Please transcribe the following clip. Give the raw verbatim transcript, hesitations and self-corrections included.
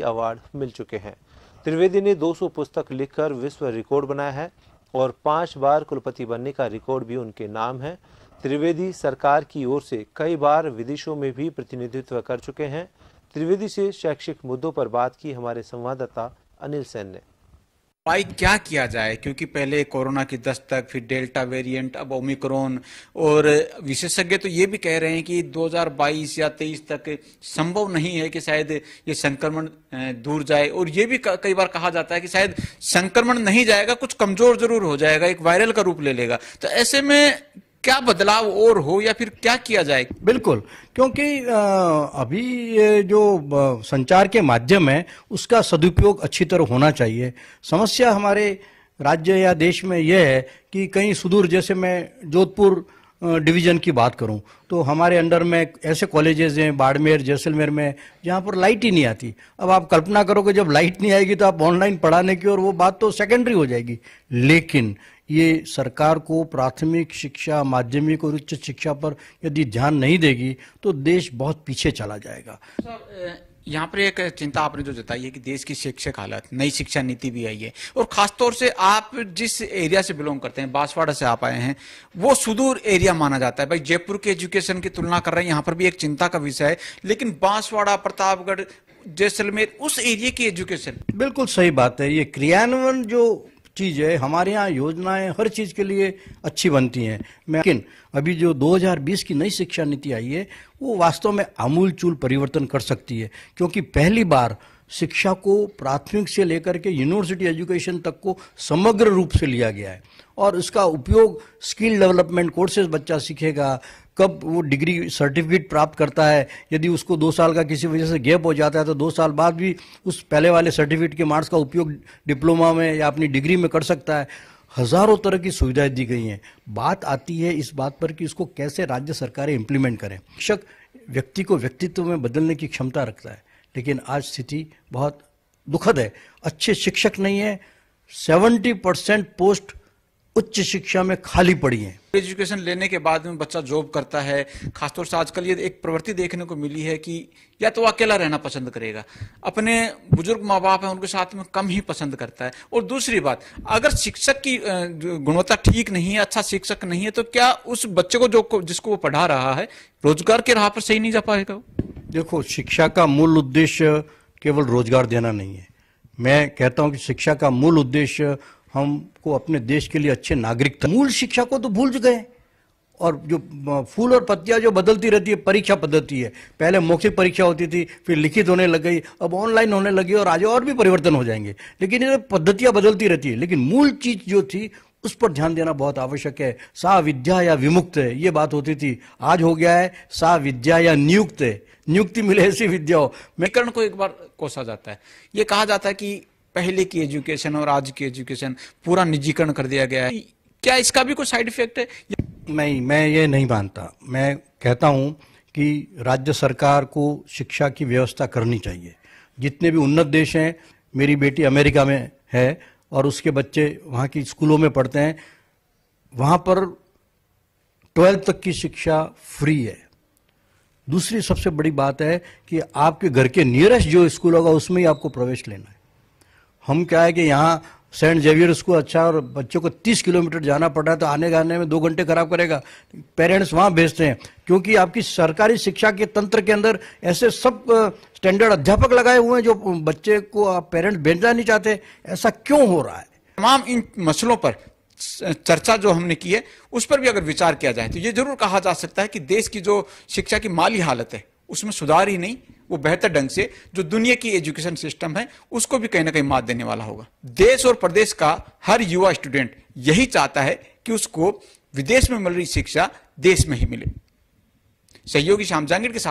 Award मिल चुके हैं। त्रिवेदी ने दो सौ पुस्तक लिखकर विश्व रिकॉर्ड बनाया है और पांच बार कुलपति बनने का रिकॉर्ड भी उनके नाम है। त्रिवेदी सरकार की ओर से कई बार विदेशों में भी प्रतिनिधित्व कर चुके हैं। त्रिवेदी से शैक्षिक मुद्दों पर बात की हमारे संवाददाता अनिल सेन ने। भाई क्या किया जाए, क्योंकि पहले कोरोना की दस्तक, फिर डेल्टा वेरिएंट, अब ओमिक्रॉन, और विशेषज्ञ तो ये भी कह रहे हैं कि दो हज़ार बाईस या तेईस तक संभव नहीं है कि शायद ये संक्रमण दूर जाए। और ये भी कई बार कहा जाता है कि शायद संक्रमण नहीं जाएगा, कुछ कमजोर जरूर हो जाएगा, एक वायरल का रूप ले लेगा। तो ऐसे में क्या बदलाव और हो या फिर क्या किया जाए? बिल्कुल, क्योंकि अभी ये जो संचार के माध्यम है उसका सदुपयोग अच्छी तरह होना चाहिए। समस्या हमारे राज्य या देश में यह है कि कहीं सुदूर, जैसे मैं जोधपुर डिवीजन की बात करूं तो हमारे अंडर में ऐसे कॉलेजेस हैं बाड़मेर, जैसलमेर में, जहां पर लाइट ही नहीं आती। अब आप कल्पना करोगे जब लाइट नहीं आएगी तो आप ऑनलाइन पढ़ाने की और वो बात तो सेकेंडरी हो जाएगी। लेकिन ये सरकार को प्राथमिक शिक्षा, माध्यमिक और उच्च शिक्षा पर यदि ध्यान नहीं देगी तो देश बहुत पीछे चला जाएगा। यहाँ पर एक चिंता आपने जो जताई है कि देश की शैक्षिक हालत, नई शिक्षा नीति भी आई है, और खासतौर से आप जिस एरिया से बिलोंग करते हैं, बांसवाड़ा से आप आए हैं, वो सुदूर एरिया माना जाता है। भाई जयपुर के एजुकेशन की तुलना कर रहे हैं, यहाँ पर भी एक चिंता का विषय है, लेकिन बांसवाड़ा, प्रतापगढ़, जैसलमेर, उस एरिया की एजुकेशन। बिल्कुल सही बात है, ये क्रियान्वयन जो चीज है, हमारे यहाँ योजनाएं हर चीज के लिए अच्छी बनती हैं, लेकिन अभी जो दो हज़ार बीस की नई शिक्षा नीति आई है वो वास्तव में आमूलचूल परिवर्तन कर सकती है, क्योंकि पहली बार शिक्षा को प्राथमिक से लेकर के यूनिवर्सिटी एजुकेशन तक को समग्र रूप से लिया गया है और इसका उपयोग स्किल डेवलपमेंट कोर्सेज बच्चा सीखेगा। कब वो डिग्री सर्टिफिकेट प्राप्त करता है, यदि उसको दो साल का किसी वजह से गैप हो जाता है तो दो साल बाद भी उस पहले वाले सर्टिफिकेट के मार्क्स का उपयोग डिप्लोमा में या अपनी डिग्री में कर सकता है। हजारों तरह की सुविधाएं दी गई हैं। बात आती है इस बात पर कि इसको कैसे राज्य सरकारें इम्प्लीमेंट करें। शिक्षक व्यक्ति को व्यक्तित्व में बदलने की क्षमता रखता है, लेकिन आज स्थिति बहुत दुखद है। अच्छे शिक्षक नहीं है, सेवेंटी परसेंट पोस्ट उच्च शिक्षा में खाली पड़ी है। एजुकेशन लेने के बाद में बच्चा जॉब करता है, खासतौर से आजकल ये एक प्रवृत्ति देखने को मिली है कि या तो अकेला रहना पसंद करेगा, अपने बुजुर्ग माँ बाप हैं उनके साथ में कम ही पसंद करता है। और दूसरी बात, अगर शिक्षक की गुणवत्ता ठीक नहीं है, अच्छा शिक्षक नहीं है, तो क्या उस बच्चे को जो जिसको वो पढ़ा रहा है रोजगार के राह पर सही नहीं जा पाएगा? देखो, शिक्षा का मूल उद्देश्य केवल रोजगार देना नहीं है। मैं कहता हूँ कि शिक्षा का मूल उद्देश्य हमको अपने देश के लिए अच्छे नागरिक। मूल शिक्षा को तो भूल गए और जो फूल और पत्तियां जो बदलती रहती है, परीक्षा पद्धति है। पहले मौखिक परीक्षा होती थी, फिर लिखित होने लग गई, अब ऑनलाइन होने लगी और आगे और भी परिवर्तन हो जाएंगे। लेकिन ये पद्धतियां बदलती रहती है, लेकिन मूल चीज जो थी उस पर ध्यान देना बहुत आवश्यक है। सा विद्या या विमुक्त है, ये बात होती थी, आज हो गया है सा विद्या या नियुक्त है, नियुक्ति मिले ऐसी विद्या हो। व्याकरण को एक बार कोसा जाता है, ये कहा जाता है कि पहले की एजुकेशन और आज की एजुकेशन पूरा निजीकरण कर दिया गया है। क्या इसका भी कोई साइड इफेक्ट है? नहीं, मैं ये नहीं मानता। मैं कहता हूं कि राज्य सरकार को शिक्षा की व्यवस्था करनी चाहिए। जितने भी उन्नत देश हैं, मेरी बेटी अमेरिका में है और उसके बच्चे वहां की स्कूलों में पढ़ते हैं, वहां पर ट्वेल्थ तक की शिक्षा फ्री है। दूसरी सबसे बड़ी बात है कि आपके घर के नियरेस्ट जो स्कूल होगा उसमें ही आपको प्रवेश लेना है। हम क्या है कि यहाँ सेंट जेवियर स्कूल अच्छा, और बच्चों को तीस किलोमीटर जाना पड़ रहा है तो आने जाने में दो घंटे खराब करेगा। पेरेंट्स वहाँ भेजते हैं, क्योंकि आपकी सरकारी शिक्षा के तंत्र के अंदर ऐसे सब स्टैंडर्ड अध्यापक लगाए हुए हैं जो बच्चे को आप पेरेंट्स भेजना नहीं चाहते। ऐसा क्यों हो रहा है? तमाम इन मसलों पर चर्चा जो हमने की है उस पर भी अगर विचार किया जाए तो ये जरूर कहा जा सकता है कि देश की जो शिक्षा की माली हालत है उसमें सुधार ही नहीं, वो बेहतर ढंग से जो दुनिया की एजुकेशन सिस्टम है उसको भी कहीं ना कहीं मात देने वाला होगा। देश और प्रदेश का हर युवा स्टूडेंट यही चाहता है कि उसको विदेश में मिल रही शिक्षा देश में ही मिले। सहयोगी श्याम जांगिड़ के साथ।